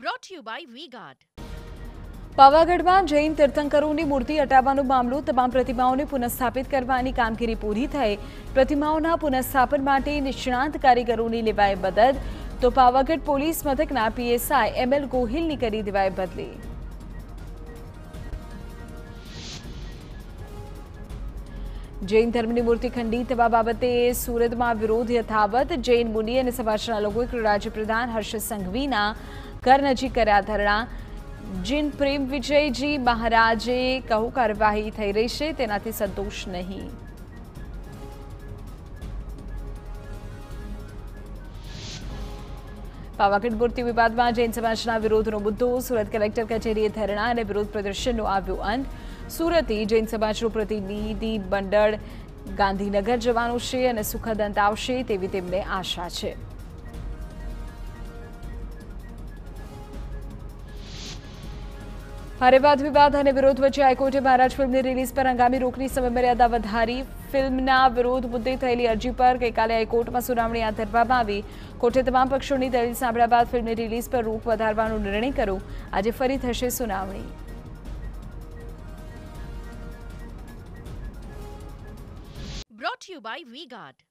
brought to you by V-Guard. Pavagadh में जैन तीर्थंकरों की मूर्ति हटावा मामलो तमाम प्रतिमाओं ने पुनर्स्थापित करने कामगीरी पूरी थई। प्रतिमाओं पुनर्स्थापन माटे निष्णात कारीगरों ने लेवाई मदद तो पावागढ़ पोलीस मथकना पीएसआई एमएल गोहिल ने करी देवाई बदली। जैन धर्म की मूर्ति खंडित थवा बाबते सूरत में विरोध यथावत। जैन मुनि और समाजना लोगों राज्य प्रधान हर्ष संघवी घर नजीक कर्या धरणा। जिन प्रेम विजय जी महाराजे कहू कार्यवाही थई रही है तेनाथी संतोष नहीं। पावागढ़ मूर्ति विवाद में जैन समाजना विरोधनो मुद्दो। सूरत कलेक्टर कचेरीए धरणा और विरोध प्रदर्शननो आव्यो अंत। सूरती जैन समाजनु प्रतिनिधि मंडल गांधीनगर जवानुं छे अने सुखद अंत आवशे तेवी तेमने आशा छे। भारे वाद विवाद और विरोध वच्चे हाईकोर्टे महाराज फिल्म की रिलीज पर हंगामी रोकनी समयमर्यादा वधारी। फिल्म विरोध मुद्दे थयेली अर्जी पर गई काले हाईकोर्ट में सुनावणी हाथ धरवामां आवी। कोर्टे तमाम पक्षों की दलील सांभळ्या बाद फिल्म की रिलीज पर रोक वधारवानो निर्णय कर्यो। आज फरी थशे सुनावणी। Brought you by V guard.